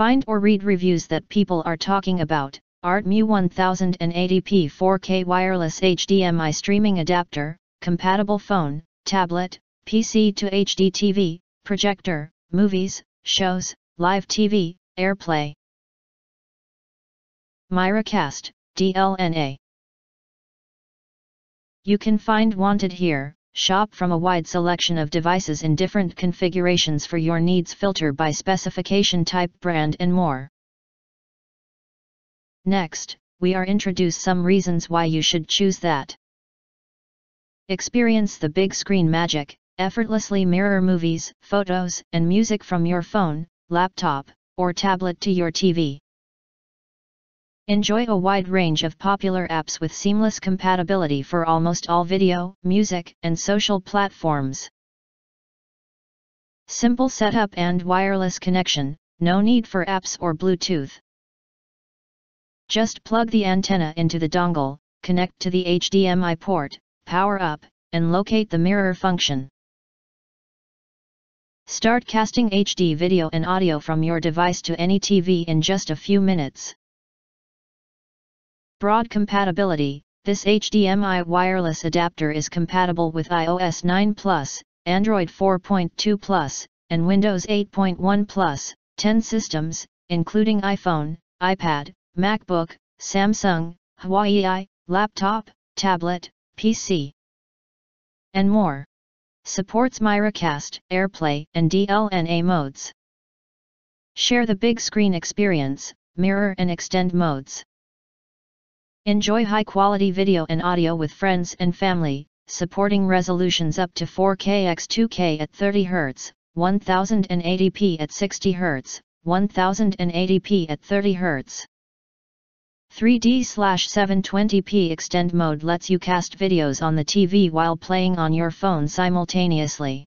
Find or read reviews that people are talking about. ArtMu 1080p 4K wireless HDMI streaming adapter, compatible phone, tablet, PC to HDTV, projector, movies, shows, live TV, AirPlay. Miracast, DLNA. You can find wanted here, shop from a wide selection of devices in different configurations for your needs, filter by specification type, brand and more. Next, we are introduce some reasons why you should choose that. Experience the big screen magic, effortlessly mirror movies, photos, and music from your phone, laptop, or tablet to your TV. Enjoy a wide range of popular apps with seamless compatibility for almost all video, music, and social platforms. Simple setup and wireless connection, no need for apps or Bluetooth. Just plug the antenna into the dongle, connect to the HDMI port, power up, and locate the mirror function. Start casting HD video and audio from your device to any TV in just a few minutes. Broad compatibility, this HDMI wireless adapter is compatible with iOS 9+, Android 4.2+, and Windows 8.1+, 10 systems, including iPhone, iPad, MacBook, Samsung, Huawei i, laptop, tablet, PC, and more. Supports Miracast, AirPlay, and DLNA modes. Share the big screen experience, mirror and extend modes. Enjoy high-quality video and audio with friends and family, supporting resolutions up to 4K x 2K at 30 Hz, 1080p at 60 Hz, 1080p at 30 Hz. 3D/720p extend mode lets you cast videos on the TV while playing on your phone simultaneously.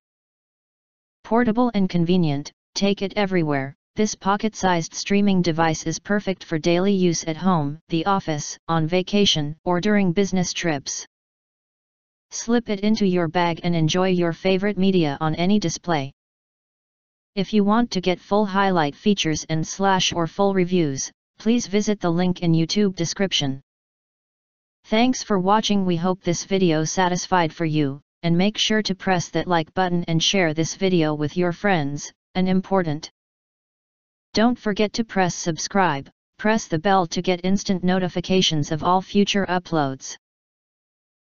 Portable and convenient, take it everywhere. This pocket-sized streaming device is perfect for daily use at home, the office, on vacation, or during business trips. Slip it into your bag and enjoy your favorite media on any display. If you want to get full highlight features and / full reviews, please visit the link in YouTube description. Thanks for watching. We hope this video satisfied for you, and make sure to press that like button and share this video with your friends, an important. Don't forget to press subscribe, press the bell to get instant notifications of all future uploads.